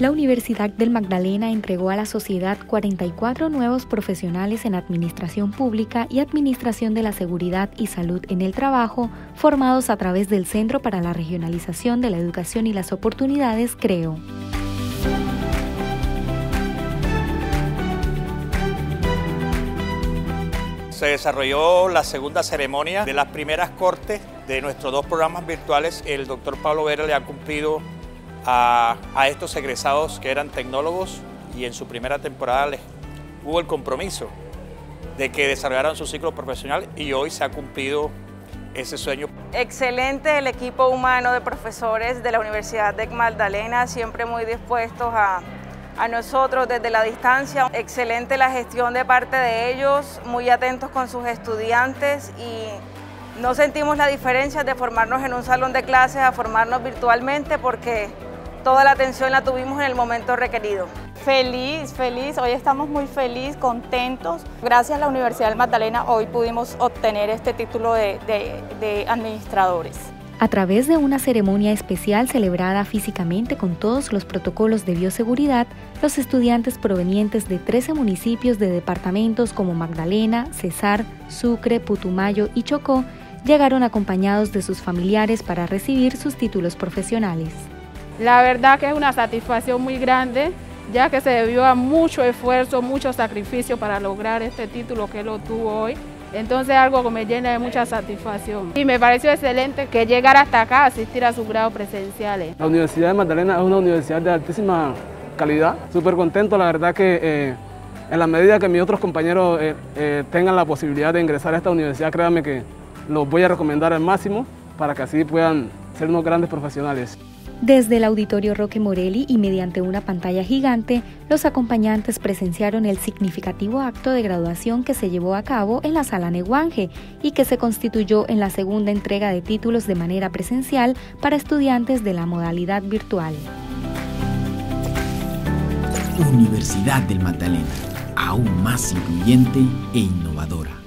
la Universidad del Magdalena entregó a la sociedad 44 nuevos profesionales en Administración Pública y Administración de la Seguridad y Salud en el Trabajo, formados a través del Centro para la Regionalización de la Educación y las Oportunidades, CREO. Se desarrolló la segunda ceremonia de las primeras cortes de nuestros dos programas virtuales. El doctor Pablo Vera le ha cumplido a estos egresados que eran tecnólogos, y en su primera temporada les hubo el compromiso de que desarrollaran su ciclo profesional, y hoy se ha cumplido ese sueño. Excelente el equipo humano de profesores de la Universidad de Magdalena, siempre muy dispuestos a nosotros desde la distancia. Excelente la gestión de parte de ellos, muy atentos con sus estudiantes, y no sentimos la diferencia de formarnos en un salón de clases a formarnos virtualmente, porque toda la atención la tuvimos en el momento requerido. Feliz, hoy estamos muy felices, contentos. Gracias a la Universidad del Magdalena hoy pudimos obtener este título de administradores. A través de una ceremonia especial celebrada físicamente con todos los protocolos de bioseguridad, los estudiantes provenientes de 13 municipios de departamentos como Magdalena, Cesar, Sucre, Putumayo y Chocó llegaron acompañados de sus familiares para recibir sus títulos profesionales. La verdad que es una satisfacción muy grande, ya que se debió a mucho esfuerzo, mucho sacrificio para lograr este título que él obtuvo hoy. Entonces algo que me llena de mucha satisfacción. Y me pareció excelente que llegara hasta acá a asistir a sus grados presenciales. La Universidad de Magdalena es una universidad de altísima calidad. Súper contento, la verdad que en la medida que mis otros compañeros tengan la posibilidad de ingresar a esta universidad, créanme que los voy a recomendar al máximo para que así puedan ser unos grandes profesionales. Desde el auditorio Roque Morelli y mediante una pantalla gigante, los acompañantes presenciaron el significativo acto de graduación que se llevó a cabo en la sala Neguange y que se constituyó en la segunda entrega de títulos de manera presencial para estudiantes de la modalidad virtual. Universidad del Magdalena, aún más incluyente e innovadora.